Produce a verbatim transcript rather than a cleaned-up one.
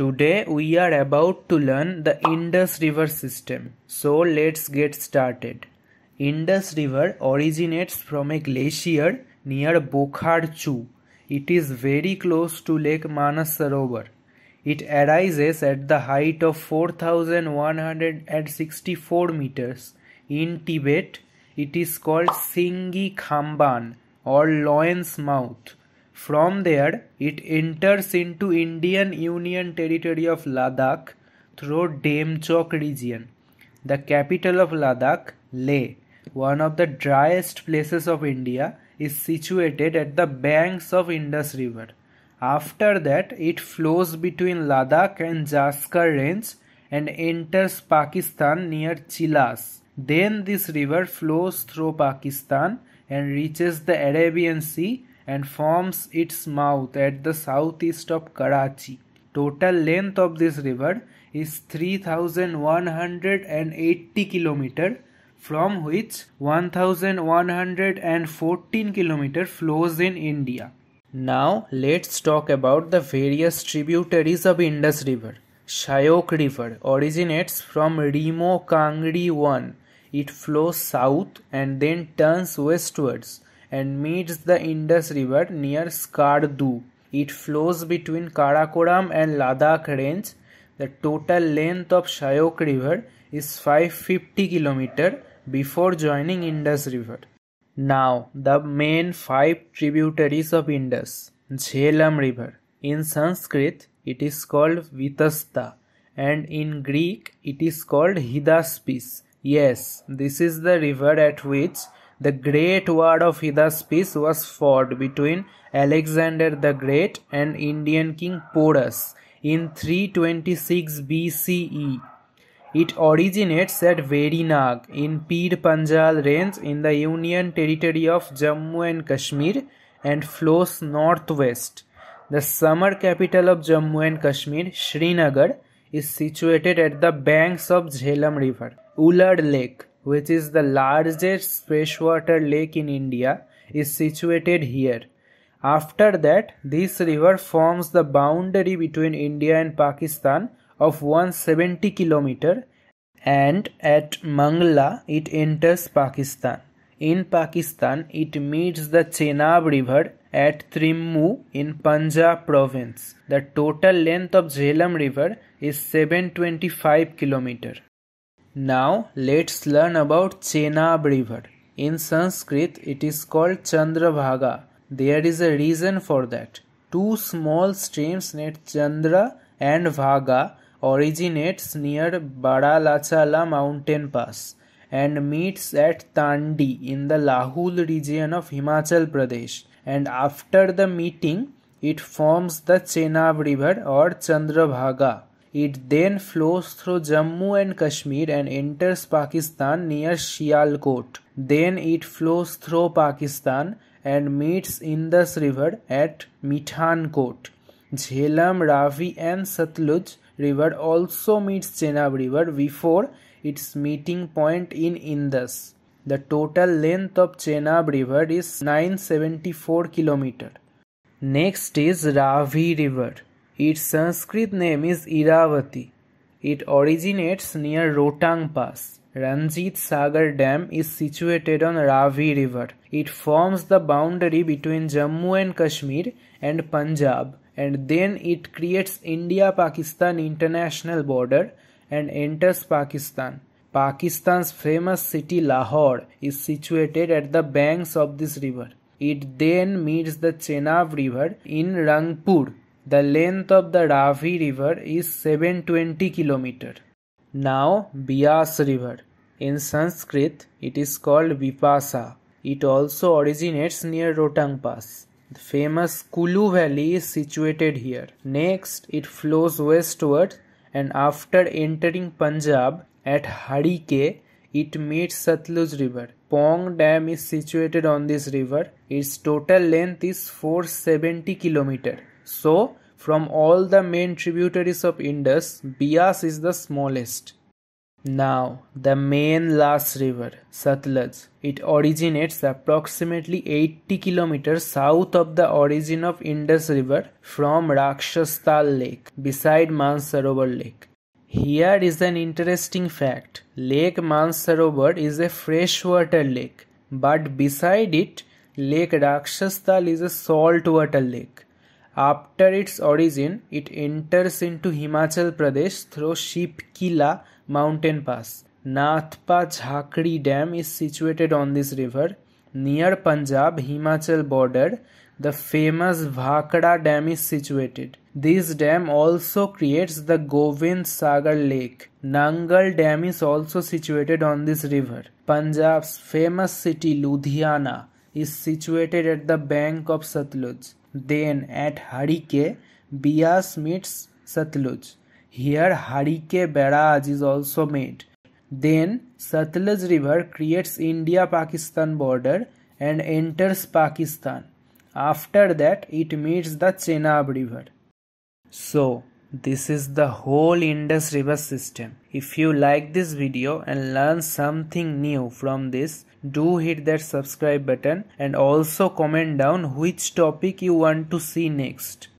Today we are about to learn the Indus River system, so let's get started. Indus River originates from a glacier near Bokhar Chu. It is very close to Lake Manasarovar. It arises at the height of four thousand one hundred sixty-four meters. In Tibet, it is called Singi Khamban or Lion's Mouth. From there, it enters into Indian Union Territory of Ladakh through Demchok region, the capital of Ladakh, Leh. One of the driest places of India is situated at the banks of Indus River. After that, it flows between Ladakh and Zaskar Range and enters Pakistan near Chilas. Then this river flows through Pakistan and reaches the Arabian Sea and forms its mouth at the southeast of Karachi. Total length of this river is three thousand one hundred eighty kilometers. From which one thousand one hundred fourteen kilometers flows in India. Now let's talk about the various tributaries of Indus River. Shayok River originates from Rimo Kangri one. It flows south and then turns westwards and meets the Indus River near Skardu. It flows between Karakoram and Ladakh Range. The total length of Shayok River is five hundred fifty kilometers. Before joining Indus River. Now the main five tributaries of Indus. Jhelum River. In Sanskrit it is called Vitasta and in Greek it is called Hydaspes. Yes, this is the river at which the great war of Hydaspes was fought between Alexander the Great and Indian king Porus in three twenty-six B C E. It originates at Verinag in Pir Panjal range in the Union Territory of Jammu and Kashmir and flows northwest. The summer capital of Jammu and Kashmir, Srinagar, is situated at the banks of Jhelum River. Wular Lake, which is the largest freshwater lake in India, is situated here. After that, this river forms the boundary between India and Pakistan of one hundred seventy kilometers, and at Mangla it enters Pakistan. In Pakistan it meets the Chenab River at Trimmu in Punjab province. The total length of Jhelum River is seven hundred twenty-five kilometers. Now let's learn about Chenab River. In Sanskrit it is called Chandrabhaga. There is a reason for that. Two small streams named Chandra and Bhaga originates near Baralachala mountain pass and meets at Tandi in the Lahul region of Himachal Pradesh, and after the meeting it forms the Chenab River or Chandrabhaga. It then flows through Jammu and Kashmir and enters Pakistan near Sialkot. Then it flows through Pakistan and meets Indus River at Mithankot. Jhelum, Ravi and Satluj River also meets Chenab River before its meeting point in Indus. The total length of Chenab River is nine hundred seventy-four kilometers. Next is Ravi River. Its Sanskrit name is Iravati. It originates near Rotang Pass. Ranjit Sagar Dam is situated on Ravi River. It forms the boundary between Jammu and Kashmir and Punjab, and then it creates India-Pakistan international border and enters Pakistan. Pakistan's famous city Lahore is situated at the banks of this river. It then meets the Chenab River in Rangpur. The length of the Ravi River is seven hundred twenty kilometers. Now Beas River. In Sanskrit, it is called Vipasa. It also originates near Rotang Pass. The famous Kulu Valley is situated here. Next, it flows westward and after entering Punjab at Harike, it meets Satluj River. Pong Dam is situated on this river. Its total length is four hundred seventy kilometers. So, from all the main tributaries of Indus, Beas is the smallest. Now, the main last river, Satluj, it originates approximately eighty kilometers south of the origin of Indus River from Rakshastal Lake, beside Manasarovar Lake. Here is an interesting fact. Lake Manasarovar is a freshwater lake, but beside it, Lake Rakshastal is a saltwater lake. After its origin, it enters into Himachal Pradesh through Shipkila Mountain Pass. Nathpa Jhakri Dam is situated on this river. Near Punjab-Himachal border, the famous Bhakra Dam is situated. This dam also creates the Govind Sagar Lake. Nangal Dam is also situated on this river. Punjab's famous city Ludhiana is situated at the bank of Satluj. Then at Harike, Beas meets Satluj. Here Harike barrage is also made. Then Satluj river creates India-Pakistan border and enters Pakistan. After that it meets the Chenab river. So this is the whole Indus river system. If you like this video and learn something new from this, do hit that subscribe button and also comment down which topic you want to see next.